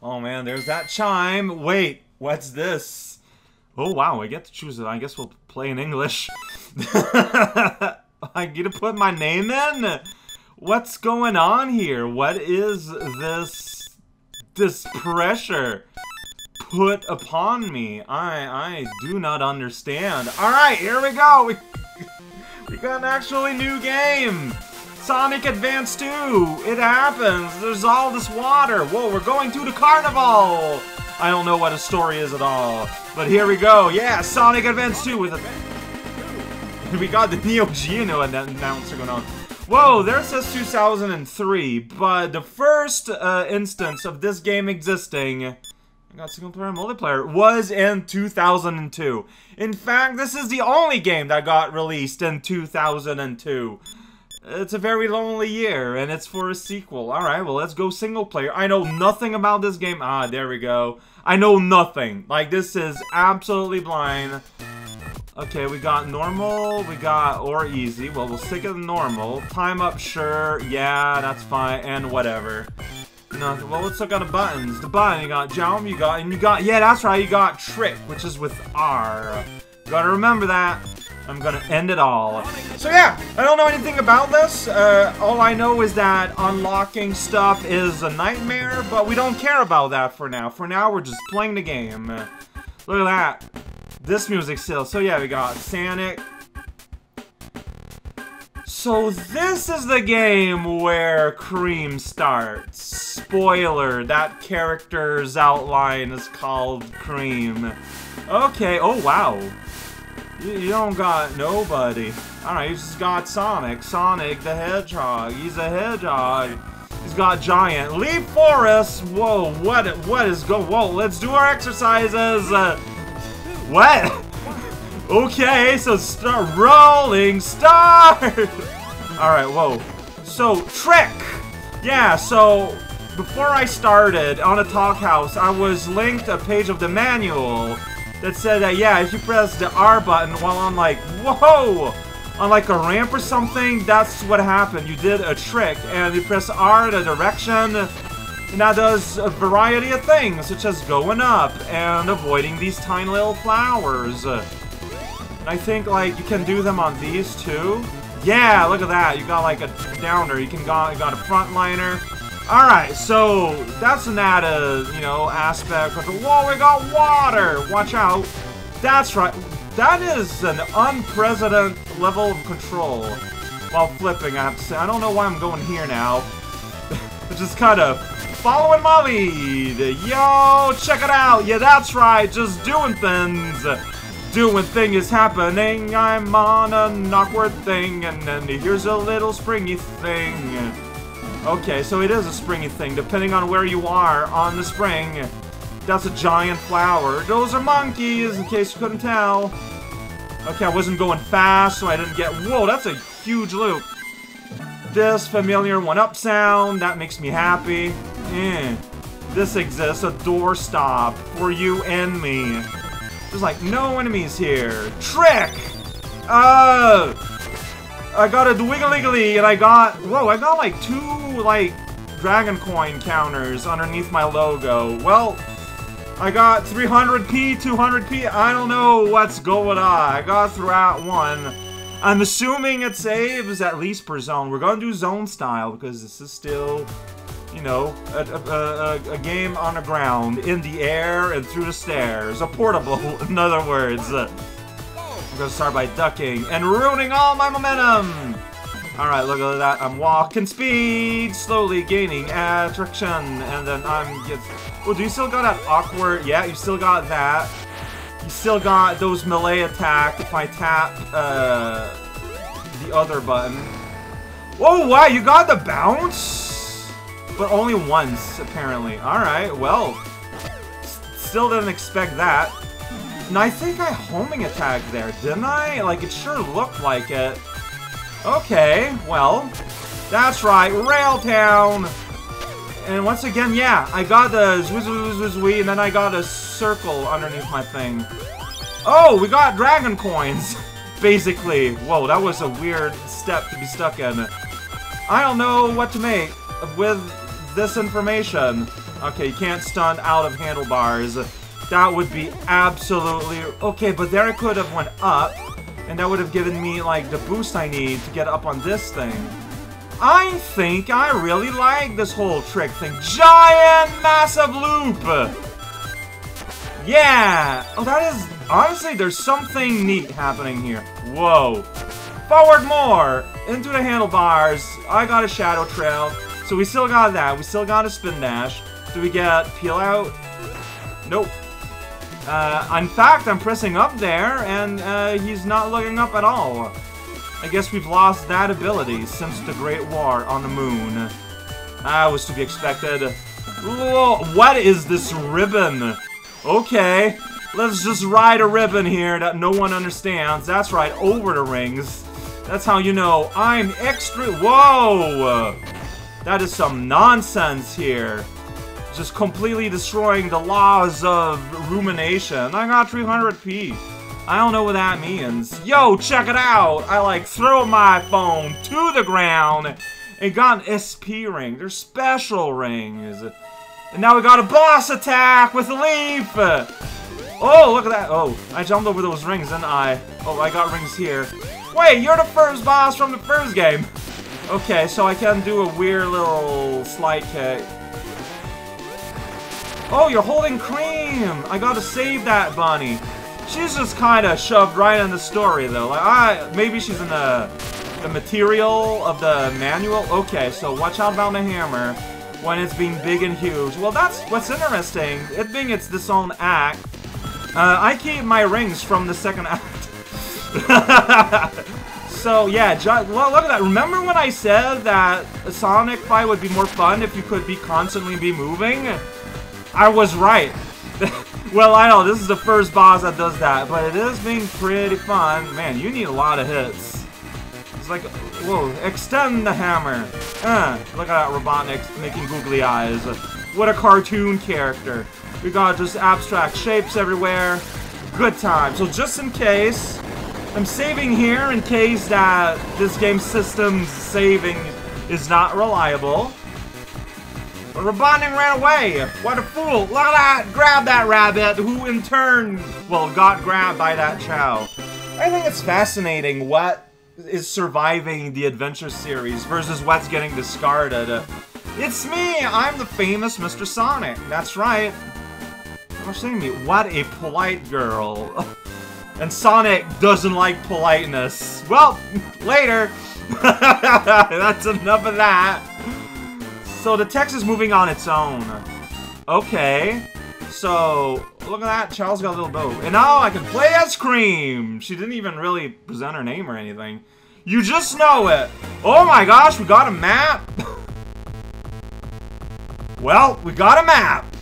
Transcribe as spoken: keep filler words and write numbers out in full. Oh man, there's that chime. Wait, what's this? Oh wow, I get to choose it. I guess we'll play in English. I get to put my name in? What's going on here? What is this this pressure put upon me? I I do not understand. Alright, here we go! We, we got an actually new game! Sonic Advance two! It happens! There's all this water! Whoa, we're going to the carnival! I don't know what a story is at all. But here we go! Yeah, Sonic Advance two with a... We got the Neo Geo and that announcer going on. Whoa, there it says two thousand three, but the first uh, instance of this game existing, I got single player and multiplayer, was in two thousand two. In fact, this is the only game that got released in two thousand two. It's a very lonely year, and it's for a sequel. Alright, well, let's go single player. I know nothing about this game. Ah, there we go. I know nothing. Like, this is absolutely blind. Okay, we got normal, we got or easy. Well, we'll stick it in normal. Time up, sure. Yeah, that's fine. And whatever. Nothing. Well, let's look at the buttons. The button, you got jump, you got, and you got, yeah, that's right, you got trick, which is with R. Gotta remember that. I'm gonna end it all. So yeah, I don't know anything about this. Uh, all I know is that unlocking stuff is a nightmare, but we don't care about that for now. For now, we're just playing the game. Look at that. This music still. So yeah, we got Sonic. So this is the game where Cream starts. Spoiler, that character's outline is called Cream. Okay, oh wow. You, you don't got nobody. Alright, you just got Sonic. Sonic the Hedgehog. He's a hedgehog. He's got giant leaf forests. Whoa, what, what is go? Whoa, let's do our exercises. Uh, What? Okay, so start rolling star. Alright, whoa. So, trick! Yeah, so, before I started on a talk house, I was linked a page of the manual that said that, yeah, if you press the R button while on like, whoa, on like a ramp or something, that's what happened. You did a trick, and you press R in a direction, and that does a variety of things, such as going up and avoiding these tiny little flowers. And I think, like, you can do them on these, too. Yeah, look at that. You got, like, a downer. You can go, you got a frontliner. Alright, so that's an added, you know, aspect of the... Whoa, we got water! Watch out. That's right. That is an unprecedented level of control while flipping. I have to say, I don't know why I'm going here now. It's just kind of... following my lead. Yo, check it out. Yeah, that's right. Just doing things. Doing thing is happening. I'm on an awkward thing. And then here's a little springy thing. Okay, so it is a springy thing. Depending on where you are on the spring. That's a giant flower. Those are monkeys, in case you couldn't tell. Okay, I wasn't going fast, so I didn't get... Whoa, that's a huge loop. This familiar one-up sound. That makes me happy. Eh, this exists, a doorstop for you and me. There's like no enemies here. Trick! Uh, I got a wiggly and I got, whoa, I got like two like dragon coin counters underneath my logo. Well, I got three hundred P, two hundred P, I don't know what's going on. I got throughout one. I'm assuming it saves at least per zone. We're gonna do zone style because this is still... You know, a, a, a, a game on the ground, in the air, and through the stairs. A portable, in other words. I'm gonna start by ducking and ruining all my momentum! Alright, look at that. I'm walking speed, slowly gaining attraction, and then I'm get. Oh, do you still got that awkward? Yeah, you still got that. You still got those melee attack if I tap uh, the other button. Whoa, wow, you got the bounce? But only once, apparently. Alright, well. Still didn't expect that. And I think I homing attacked there, didn't I? Like, it sure looked like it. Okay, well. That's right, Railtown! And once again, yeah, I got the zwee zwee zwee zwee, and then I got a circle underneath my thing. Oh, we got dragon coins! Basically. Whoa, that was a weird step to be stuck in. I don't know what to make with... this information. Okay, you can't stun out of handlebars. That would be absolutely... Okay, but there I could have went up, and that would have given me, like, the boost I need to get up on this thing. I think I really like this whole trick thing. Giant massive loop! Yeah! Oh, that is... Honestly, there's something neat happening here. Whoa. Forward more! Into the handlebars. I got a shadow trail. So we still got that. We still got a spin dash. Do we get peel out? Nope. Uh, in fact, I'm pressing up there, and uh, he's not looking up at all. I guess we've lost that ability since the Great War on the Moon. That was to be expected. Whoa, what is this ribbon? Okay, let's just ride a ribbon here that no one understands. That's right, over the rings. That's how you know I'm extra... Whoa! That is some nonsense here. Just completely destroying the laws of rumination. I got three hundred P. I don't know what that means. Yo, check it out! I like threw my phone to the ground and got an S P ring. They're special rings. And now we got a boss attack with a leaf! Oh, look at that. Oh, I jumped over those rings, didn't I? Oh, I got rings here. Wait, you're the first boss from the first game. Okay, so I can do a weird little slide kick. Oh, you're holding Cream! I gotta save that bunny. She's just kinda shoved right in the story, though. Like, I, maybe she's in the, the material of the manual. Okay, so watch out about the hammer when it's being big and huge. Well, that's what's interesting. It being it's this own act. Uh, I keep my rings from the second act. So, yeah, well, look at that. Remember when I said that a Sonic fight would be more fun if you could be constantly be moving? I was right. Well, I know, this is the first boss that does that, but it is being pretty fun. Man, you need a lot of hits. It's like, whoa, extend the hammer. Uh, look at that Robotnik making googly eyes. What a cartoon character. We got just abstract shapes everywhere. Good time. So just in case, I'm saving here in case that this game system's saving is not reliable. Robotnik ran away! What a fool! Look at that! Grab that rabbit, who in turn, well, got grabbed by that chow. I think it's fascinating what is surviving the adventure series versus what's getting discarded. It's me! I'm the famous Mister Sonic. That's right. I'm saying me. What a polite girl. And Sonic doesn't like politeness. Well, later. That's enough of that. So the text is moving on its own. Okay. So, look at that. Child's got a little bow. And now I can play as Cream. She didn't even really present her name or anything. You just know it. Oh my gosh, we got a map. Well, we got a map.